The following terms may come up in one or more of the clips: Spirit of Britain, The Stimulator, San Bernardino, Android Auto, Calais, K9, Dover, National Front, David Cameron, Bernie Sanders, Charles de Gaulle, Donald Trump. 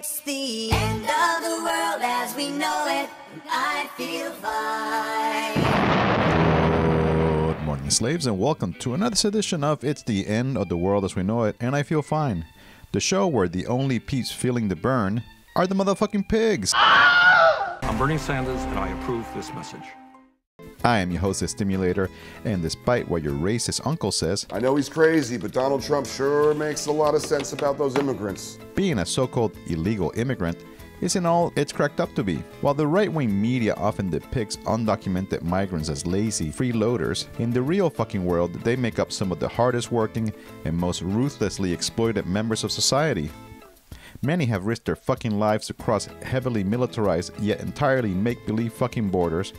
It's the end of the world as we know it. I feel fine. Good morning, slaves, and welcome to another edition of It's the End of the World as We Know It, and I Feel Fine. The show where the only peeps feeling the burn are the motherfucking pigs. I'm Bernie Sanders, and I approve this message. I am your host, The Stimulator, and despite what your racist uncle says, I know he's crazy, but Donald Trump sure makes a lot of sense about those immigrants. Being a so-called illegal immigrant isn't all it's cracked up to be. While the right-wing media often depicts undocumented migrants as lazy freeloaders, in the real fucking world, they make up some of the hardest working and most ruthlessly exploited members of society. Many have risked their fucking lives to cross heavily militarized yet entirely make-believe fucking borders,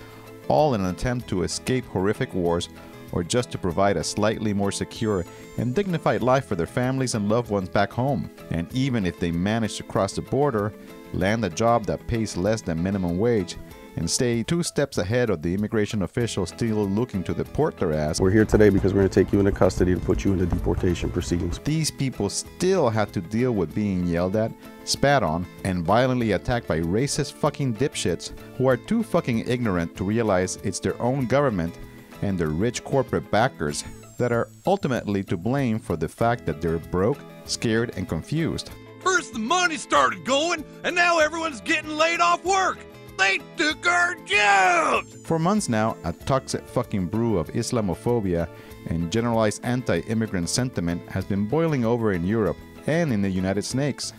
all in an attempt to escape horrific wars or just to provide a slightly more secure and dignified life for their families and loved ones back home. And even if they manage to cross the border, land a job that pays less than minimum wage, and stay two steps ahead of the immigration officials still looking to deport their ass. We're here today because we're going to take you into custody and put you into deportation proceedings. These people still have to deal with being yelled at, spat on, and violently attacked by racist fucking dipshits who are too fucking ignorant to realize it's their own government and their rich corporate backers that are ultimately to blame for the fact that they're broke, scared, and confused. First the money started going, and now everyone's getting laid off work. They took our jobs! For months now, a toxic fucking brew of Islamophobia and generalized anti-immigrant sentiment has been boiling over in Europe and in the United States.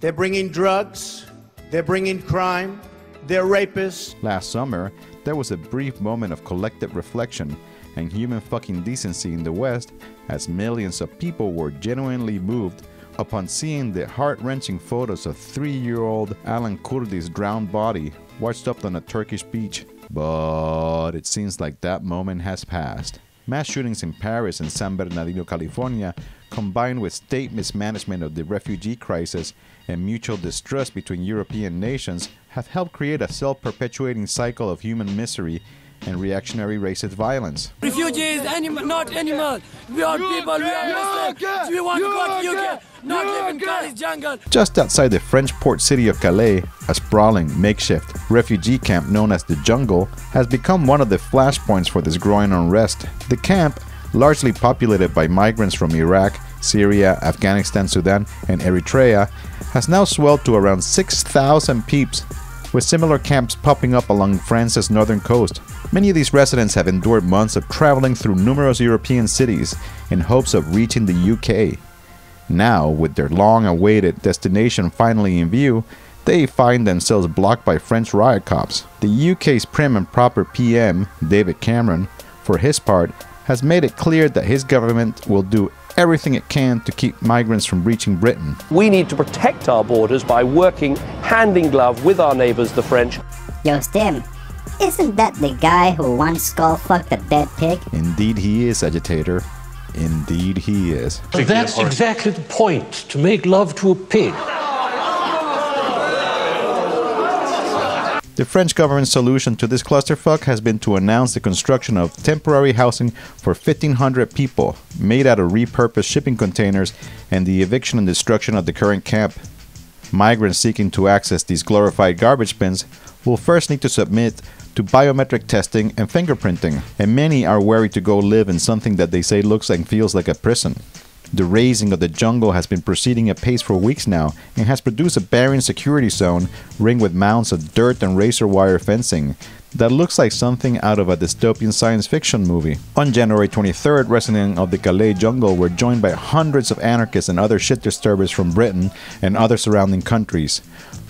They're bringing drugs, they're bringing crime, they're rapists. Last summer, there was a brief moment of collective reflection and human fucking decency in the West as millions of people were genuinely moved upon seeing the heart-wrenching photos of 3-year-old Alan Kurdi's drowned body washed up on a Turkish beach. But it seems like that moment has passed. Mass shootings in Paris and San Bernardino, California, combined with state mismanagement of the refugee crisis and mutual distrust between European nations, have helped create a self-perpetuating cycle of human misery and reactionary racist violence. Refugees, not animals. We are people, we are Muslims. We want God, you can not live in Calais jungle. Just outside the French port city of Calais, a sprawling, makeshift refugee camp known as the Jungle has become one of the flashpoints for this growing unrest. The camp, largely populated by migrants from Iraq, Syria, Afghanistan, Sudan, and Eritrea, has now swelled to around 6,000 peeps, with similar camps popping up along France's northern coast. Many of these residents have endured months of traveling through numerous European cities in hopes of reaching the UK. Now, with their long-awaited destination finally in view, they find themselves blocked by French riot cops. The UK's prim and proper PM, David Cameron, for his part, has made it clear that his government will do everything it can to keep migrants from reaching Britain. We need to protect our borders by working hand in glove with our neighbours, the French. Yo, Stim, isn't that the guy who once skull fucked a dead pig? Indeed he is, agitator. Indeed he is. But that's exactly the point, to make love to a pig. The French government's solution to this clusterfuck has been to announce the construction of temporary housing for 1,500 people, made out of repurposed shipping containers and the eviction and destruction of the current camp. Migrants seeking to access these glorified garbage bins will first need to submit to biometric testing and fingerprinting, and many are wary to go live in something that they say looks and feels like a prison. The raising of the Jungle has been proceeding apace for weeks now and has produced a barren security zone ringed with mounds of dirt and razor wire fencing that looks like something out of a dystopian science fiction movie. On January 23rd, residents of the Calais Jungle were joined by hundreds of anarchists and other shit disturbers from Britain and other surrounding countries,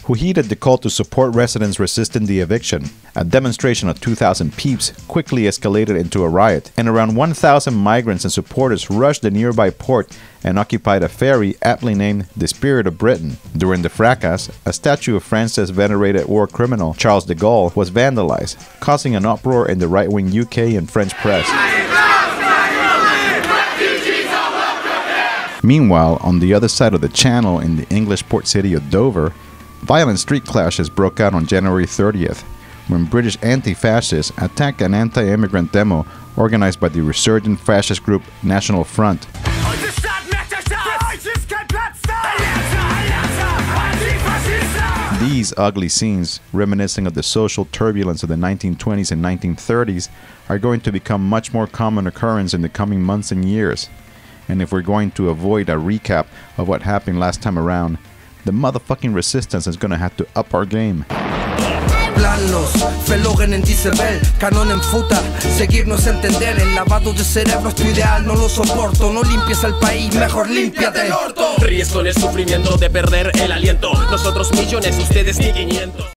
who heeded the call to support residents resisting the eviction. A demonstration of 2,000 peeps quickly escalated into a riot, and around 1,000 migrants and supporters rushed the nearby port and occupied a ferry aptly named the Spirit of Britain. During the fracas, a statue of France's venerated war criminal, Charles de Gaulle, was vandalized, causing an uproar in the right-wing UK and French press. Meanwhile, on the other side of the channel in the English port city of Dover, violent street clashes broke out on January 30th, when British anti-fascists attacked an anti-immigrant demo organized by the resurgent fascist group National Front. These ugly scenes, reminiscent of the social turbulence of the 1920s and 1930s, are going to become much more common occurrence in the coming months and years. And if we're going to avoid a recap of what happened last time around, the motherfucking resistance is gonna have to up our game. Planos, verloren in dieser Welt, Kanon en futa, seguirnos entender, el lavado de cerebro es tu ideal, no lo soporto, no limpies al país, mejor límpiate el orto. Ríes con el sufrimiento de perder el aliento, nosotros millones, ustedes ni 500.